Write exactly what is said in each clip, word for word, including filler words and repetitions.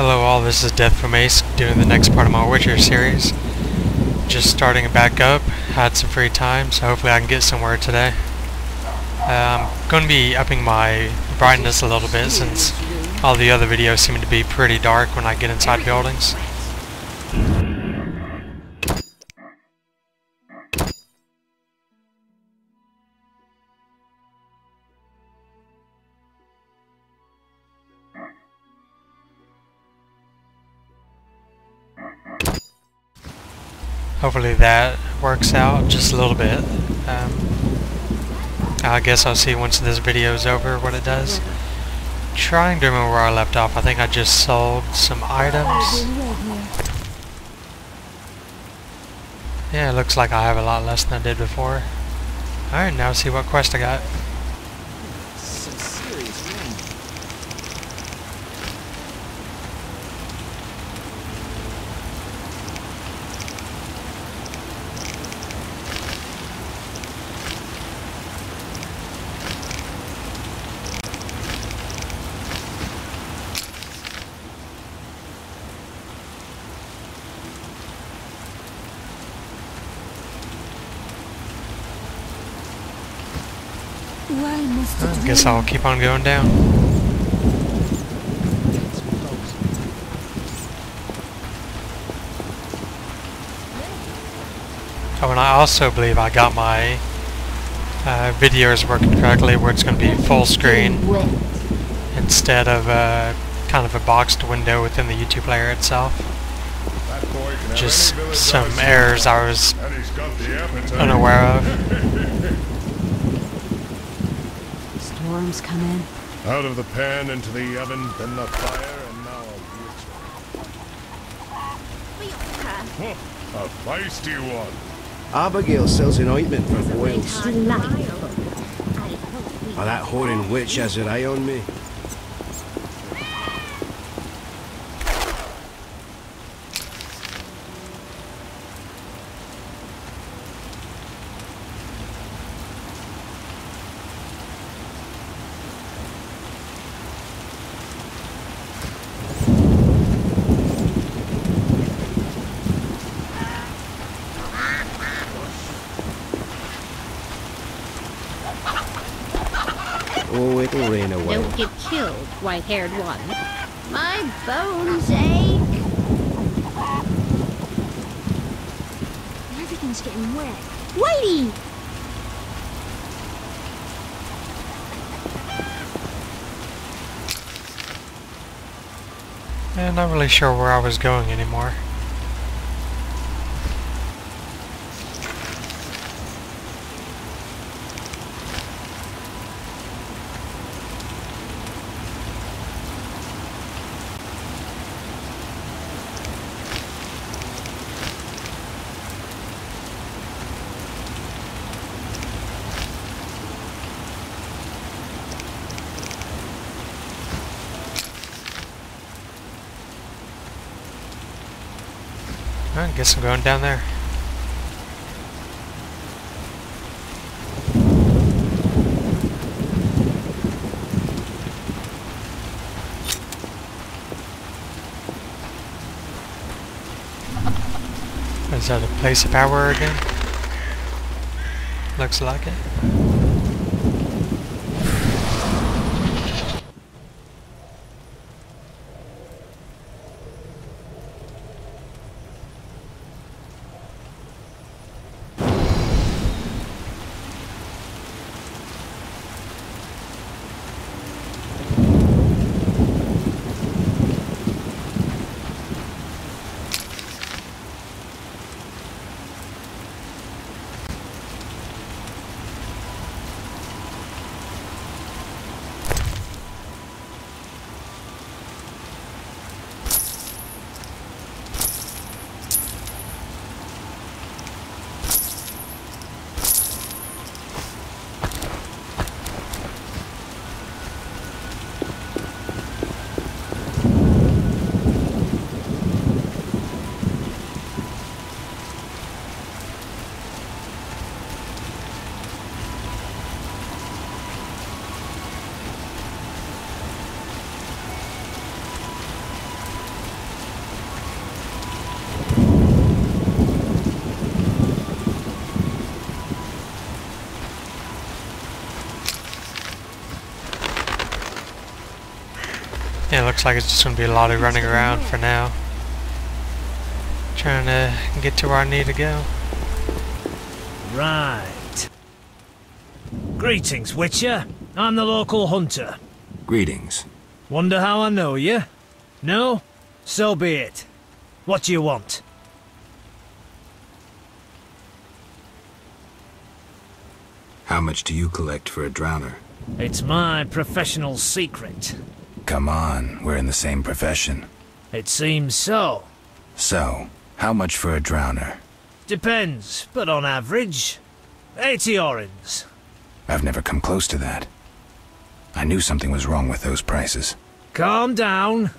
Hello all, this is Death from Ace, doing the next part of my Witcher series. Just starting back up, had some free time, so hopefully I can get somewhere today. Uh, I'm going to be upping my brightness a little bit since all the other videos seem to be pretty dark when I get inside buildings. Hopefully that works out just a little bit. Um, I guess I'll see once this video is over what it does. Trying to remember where I left off. I think I just sold some items. Yeah, it looks like I have a lot less than I did before. Alright, now see what quest I got. I guess I'll keep on going down. Oh, and I also believe I got my uh, videos working correctly, where it's going to be full screen instead of uh, kind of a boxed window within the YouTube player itself. Just some errors I was unaware of. Worms come in. Out of the pan, into the oven, then the fire, and now a witch. Huh, a feisty one. Abigail sells an ointment for boils. Oh, that whoring witch has an eye on me. Oh, it'll rain away. Don't get killed, white-haired one. My bones ache. Everything's getting wet. Whitey! I'm not really sure where I was going anymore. I guess I'm going down there. Is that a place of power again? Looks like it. looks like it's just going to be a lot of running around for now. Trying to get to where I need to go. Right. Greetings, Witcher. I'm the local hunter. Greetings. Wonder how I know you? No? So be it. What do you want? How much do you collect for a drowner? It's my professional secret. Come on, we're in the same profession. It seems so. So, how much for a drowner? Depends, but on average, eighty orins. I've never come close to that. I knew something was wrong with those prices. Calm down.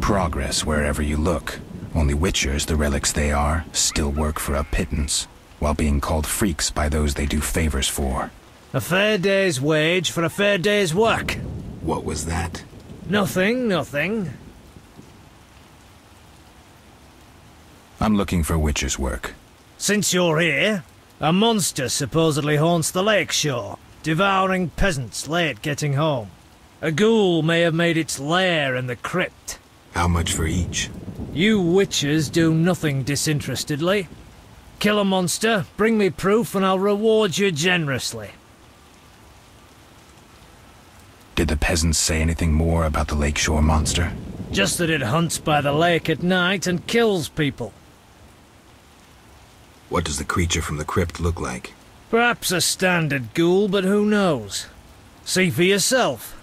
Progress wherever you look. Only witchers, the relics they are, still work for a pittance, while being called freaks by those they do favors for. A fair day's wage for a fair day's work. What was that? Nothing, nothing. I'm looking for witcher's work. Since you're here, a monster supposedly haunts the lake shore, devouring peasants late getting home. A ghoul may have made its lair in the crypt. How much for each? You witchers do nothing disinterestedly. Kill a monster, bring me proof, and I'll reward you generously. Did the peasants say anything more about the lakeshore monster? Just that it hunts by the lake at night and kills people. What does the creature from the crypt look like? Perhaps a standard ghoul, but who knows? See for yourself.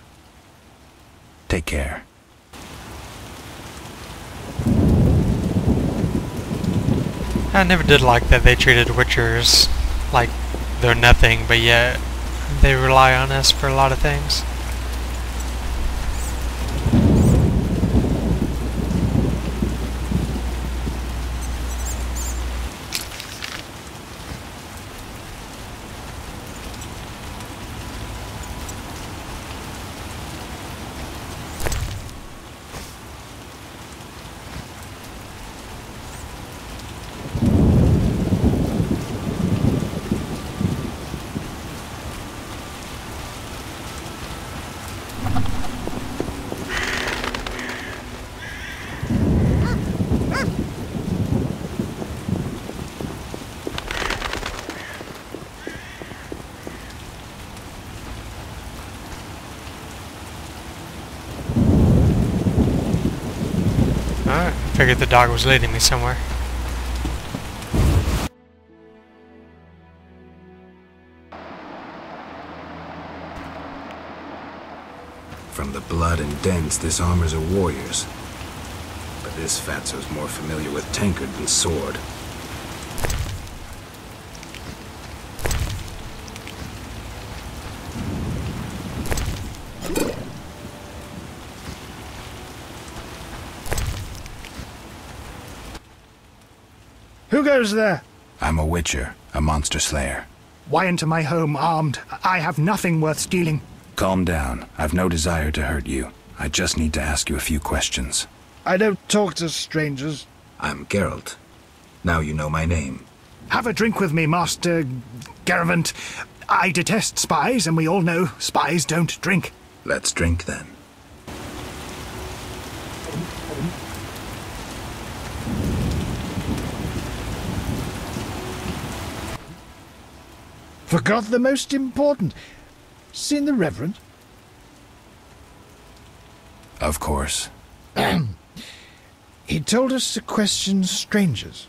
Take care. I never did like that they treated witchers like they're nothing, but yet they rely on us for a lot of things. I figured the dog was leading me somewhere. From the blood and dents, this armor's a warrior's. But this fatso's more familiar with tankard than sword. Who goes there? I'm a witcher, a monster slayer. Why enter my home armed? I have nothing worth stealing. Calm down. I've no desire to hurt you. I just need to ask you a few questions. I don't talk to strangers. I'm Geralt. Now you know my name. Have a drink with me, Master Reverend. I detest spies, and we all know spies don't drink. Let's drink then. Forgot the most important. Seen the Reverend? Of course. He told us to question strangers.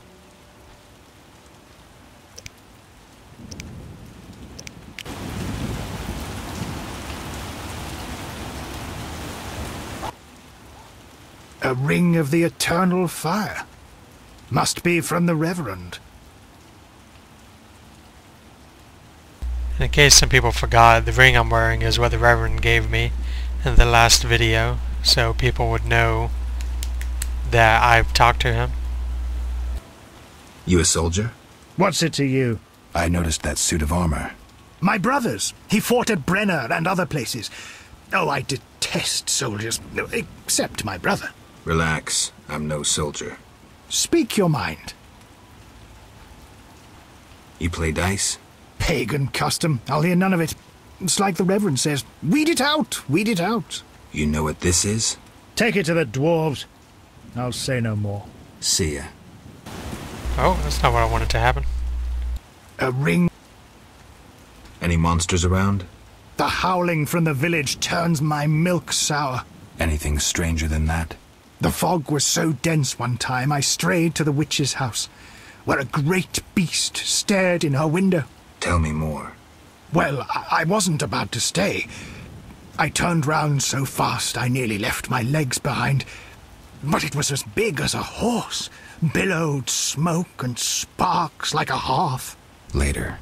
A ring of the eternal fire. Must be from the Reverend. In case some people forgot, the ring I'm wearing is what the Reverend gave me in the last video, so people would know that I've talked to him. You a soldier? What's it to you? I noticed that suit of armor. My brother's. He fought at Brenner and other places. Oh, I detest soldiers, except my brother. Relax, I'm no soldier. Speak your mind. You play dice? Pagan custom. I'll hear none of it. It's like the Reverend says, weed it out, weed it out. You know what this is? Take it to the dwarves. I'll say no more. See ya. Oh, that's not what I wanted to happen. A ring. Any monsters around? The howling from the village turns my milk sour. Anything stranger than that? The fog was so dense one time I strayed to the witch's house, where a great beast stared in her window. Tell me more. Well, I wasn't about to stay. I turned round so fast I nearly left my legs behind. But it was as big as a horse, billowed smoke and sparks like a hearth. Later.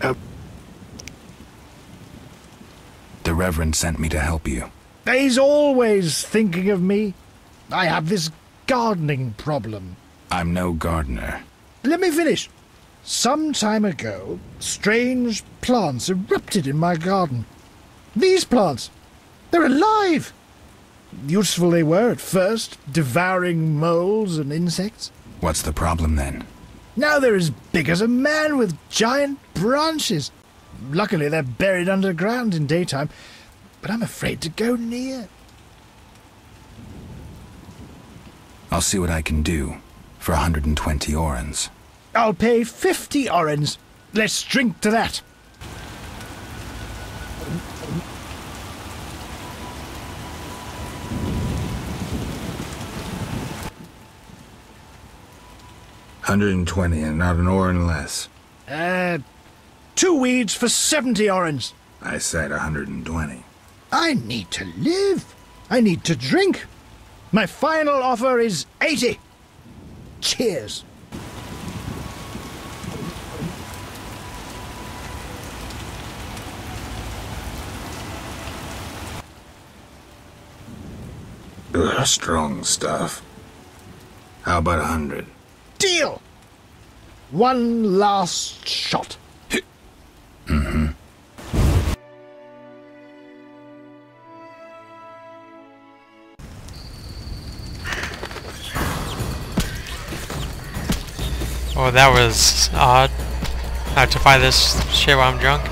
Uh, the Reverend sent me to help you. He's always thinking of me. I have this gardening problem. I'm no gardener. Let me finish. Some time ago, strange plants erupted in my garden. These plants, they're alive! Useful they were at first, devouring moles and insects. What's the problem then? Now they're as big as a man with giant branches. Luckily they're buried underground in daytime, but I'm afraid to go near. I'll see what I can do for one hundred twenty orans. I'll pay fifty orans. Let's drink to that. one hundred twenty and not an oran less. Uh, two weeds for seventy orans. I said one hundred twenty. I need to live. I need to drink. My final offer is eighty. Cheers. Ugh, strong stuff. How about a hundred? Deal! One last shot. Mm-hmm. Oh, that was odd. I have to buy this shit while I'm drunk.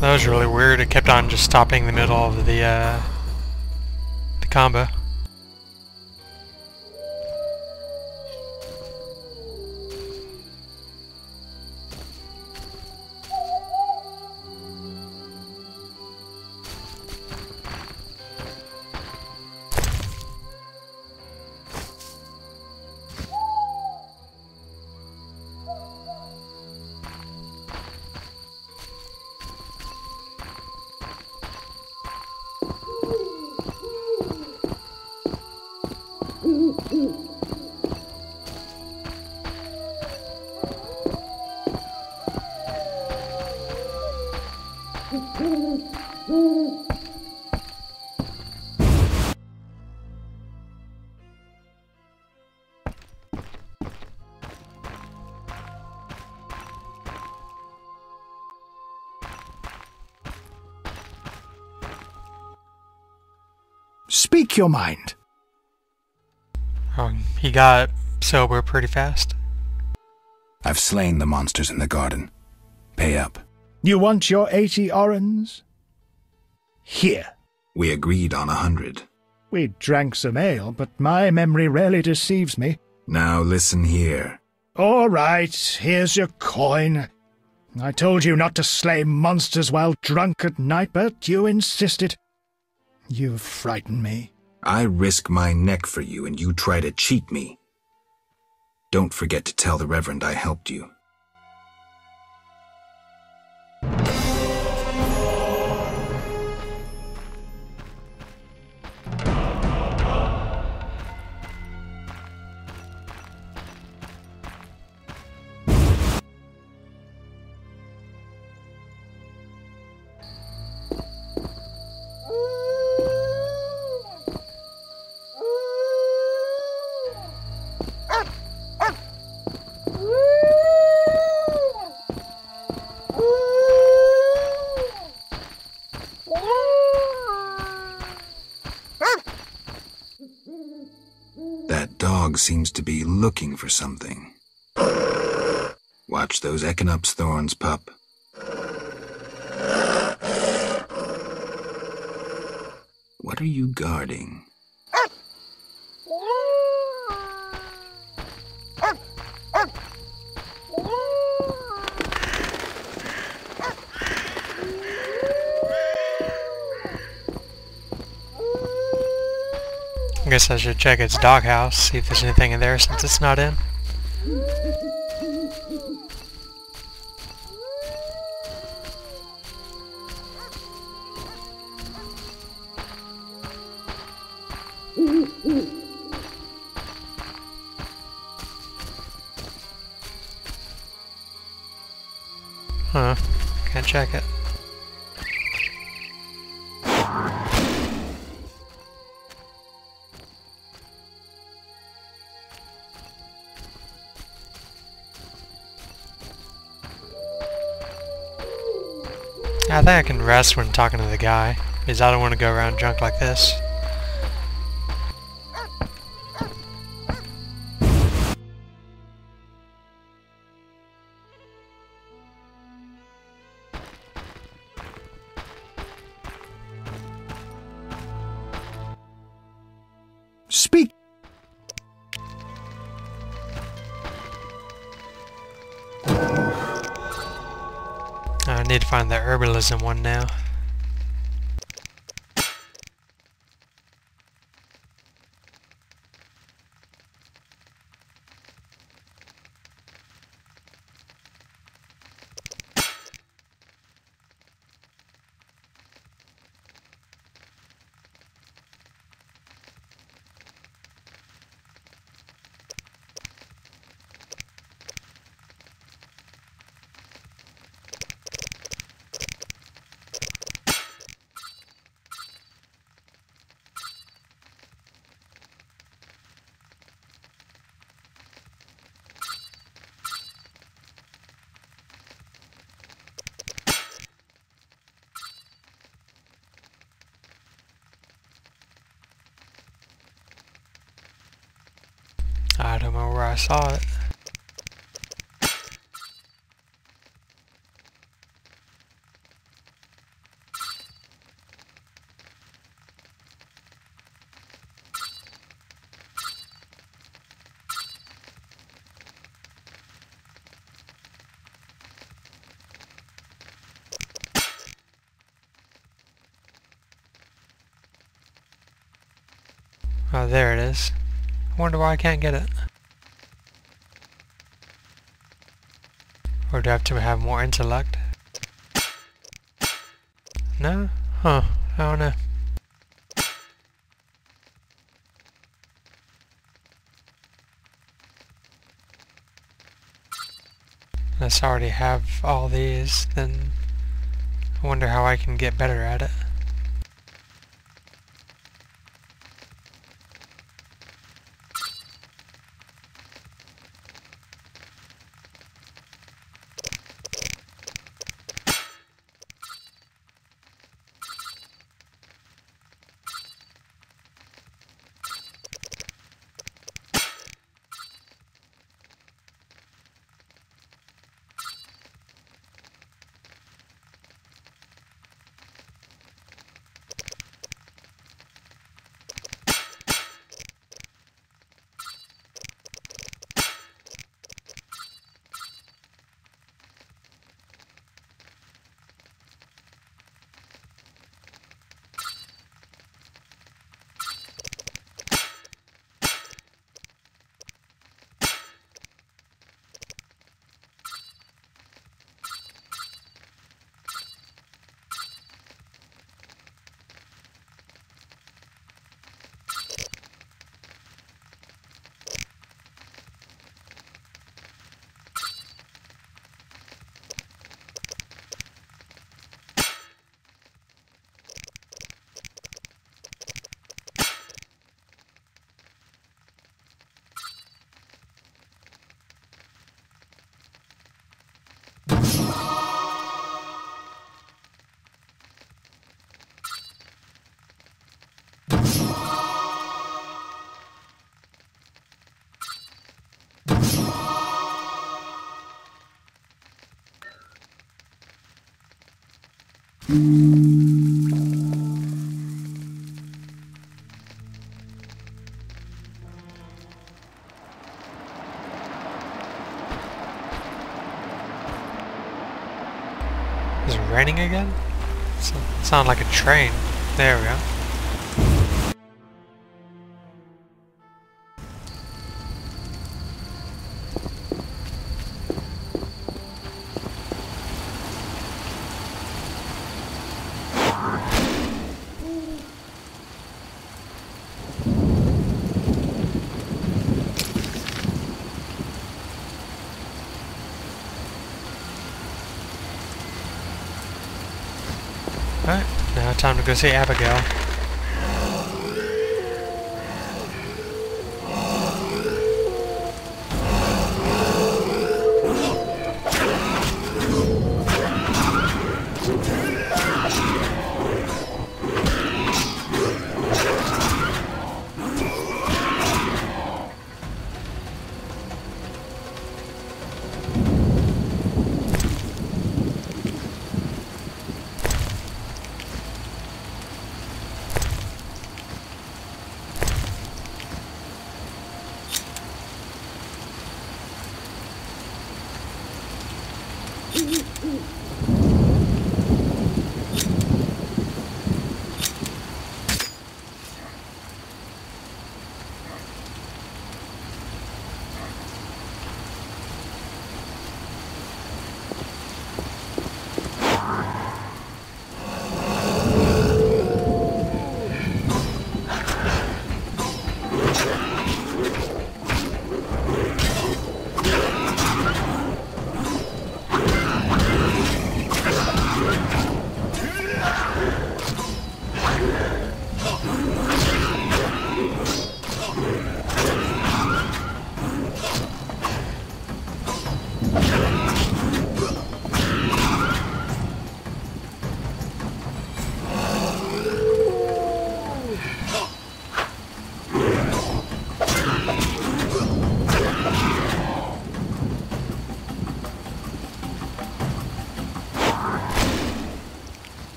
That was really weird. It kept on just stopping in the middle of the uh, the combo. Speak your mind. Um, he got sober pretty fast. I've slain the monsters in the garden. Pay up. You want your eighty orans? Here. We agreed on a hundred. We drank some ale, but my memory rarely deceives me. Now listen here. All right, here's your coin. I told you not to slay monsters while drunk at night, but you insisted. You frighten me. I risk my neck for you, and you try to cheat me. Don't forget to tell the Reverend I helped you. Seems to be looking for something. Watch those Echinop's thorns, pup. What are you guarding? I guess I should check its doghouse, see if there's anything in there since it's not in. Huh, can't check it. I think I can rest when talking to the guy, because I don't want to go around drunk like this. Speak! I need to find the herbalism one now. I don't know where I saw it. Oh, there it is. I wonder why I can't get it. Or do I have to have more intellect? No? Huh. I don't know. Unless I already have all these, then I wonder how I can get better at it. Is it raining again? It sounded like a train. There we go. Alright, now time to go see Abigail.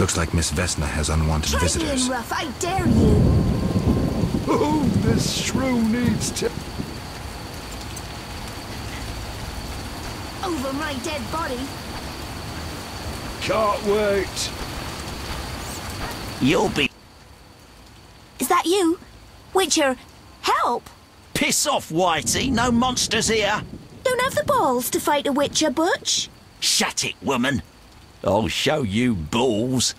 Looks like Miss Vesna has unwanted Try visitors. Rough, I dare you. Oh, this shrew needs to. Over my dead body. Can't wait. You'll be. Is that you, Witcher? Help! Piss off, Whitey. No monsters here. Don't have the balls to fight a Witcher, Butch. Shut it, woman. I'll show you balls.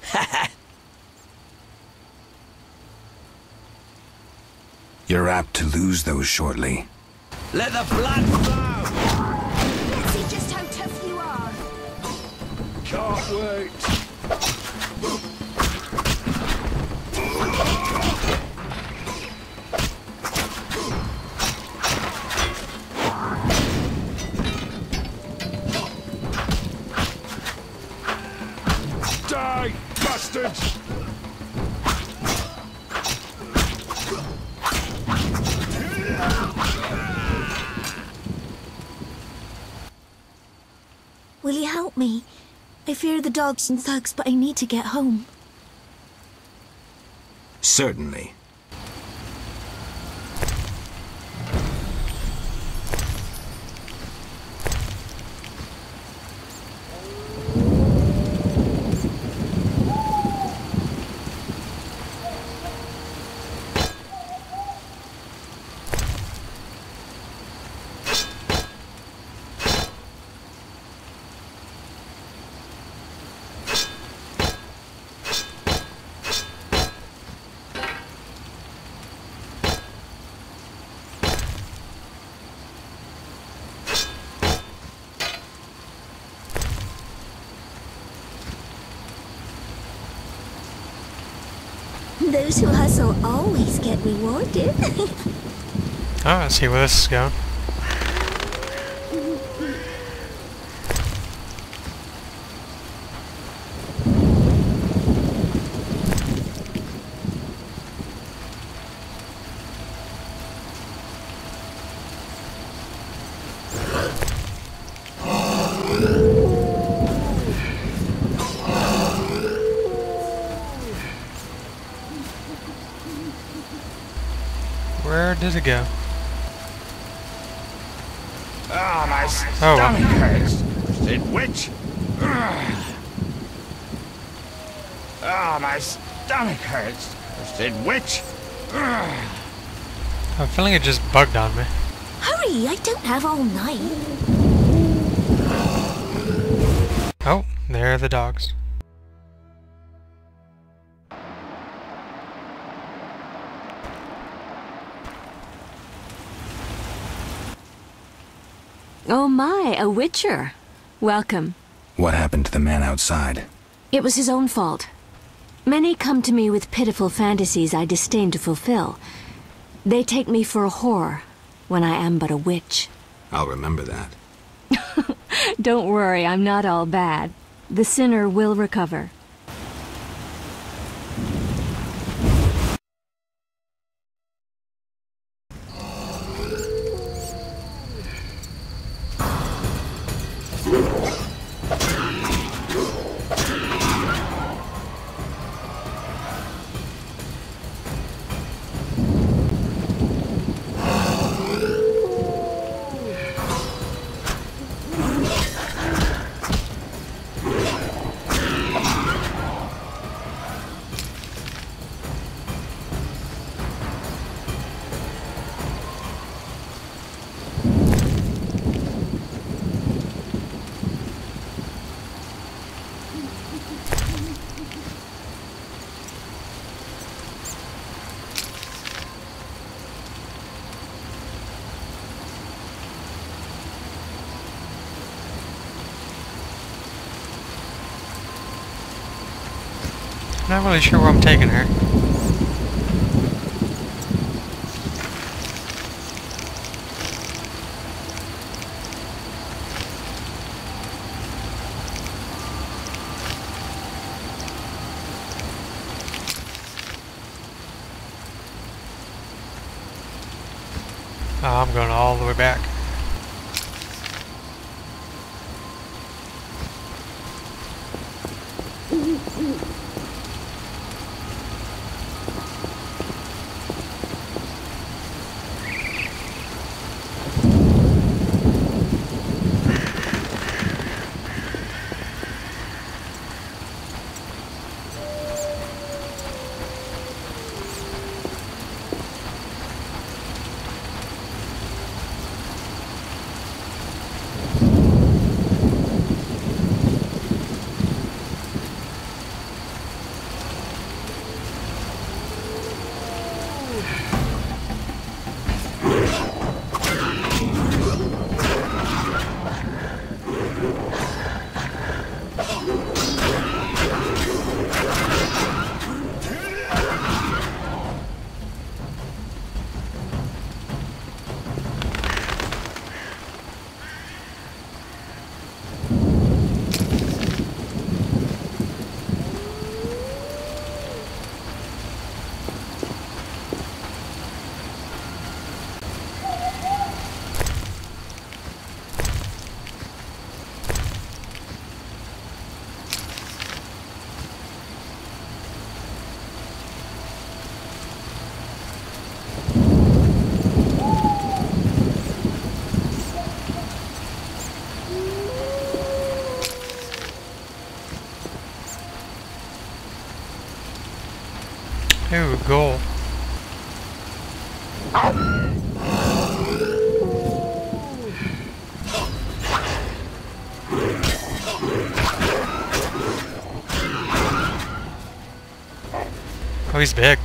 You're apt to lose those shortly. Let the blood flow! Let's see just how tough you are. Can't wait. Die, bastards! Will you help me? I fear the dogs and thugs, but I need to get home. Certainly. Those who hustle always get rewarded. Oh, I see where this is going. Where did it go? Oh, my stomach oh. hurts. It witch. Oh, my stomach hurts. It witch. I'm feeling it just bugged on me. Hurry! I don't have all night. Oh, there are the dogs. Oh my, a witcher. Welcome. What happened to the man outside? It was his own fault. Many come to me with pitiful fantasies I disdain to fulfill. They take me for a whore, when I am but a witch. I'll remember that. Don't worry, I'm not all bad. The sinner will recover. I'm not really sure where I'm taking her. Oh, I'm going all the way back. Ooh, goal. Oh, he's big.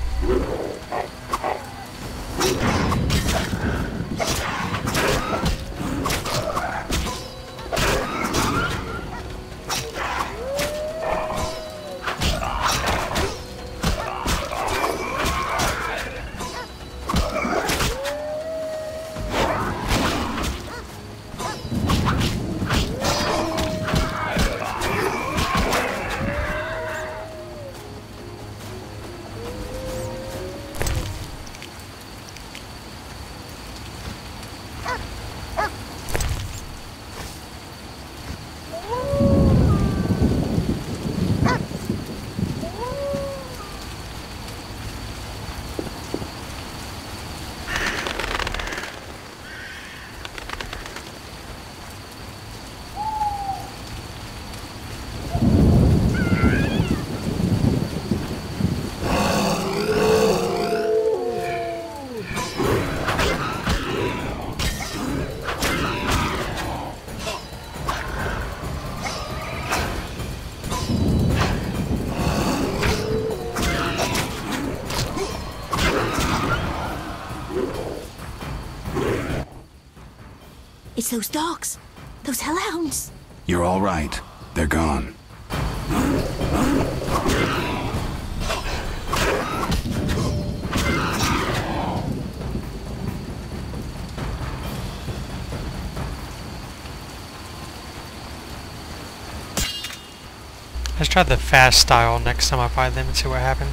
It's those dogs. Those hellhounds. You're all right. They're gone. Let's try the fast style next time I find them and see what happens.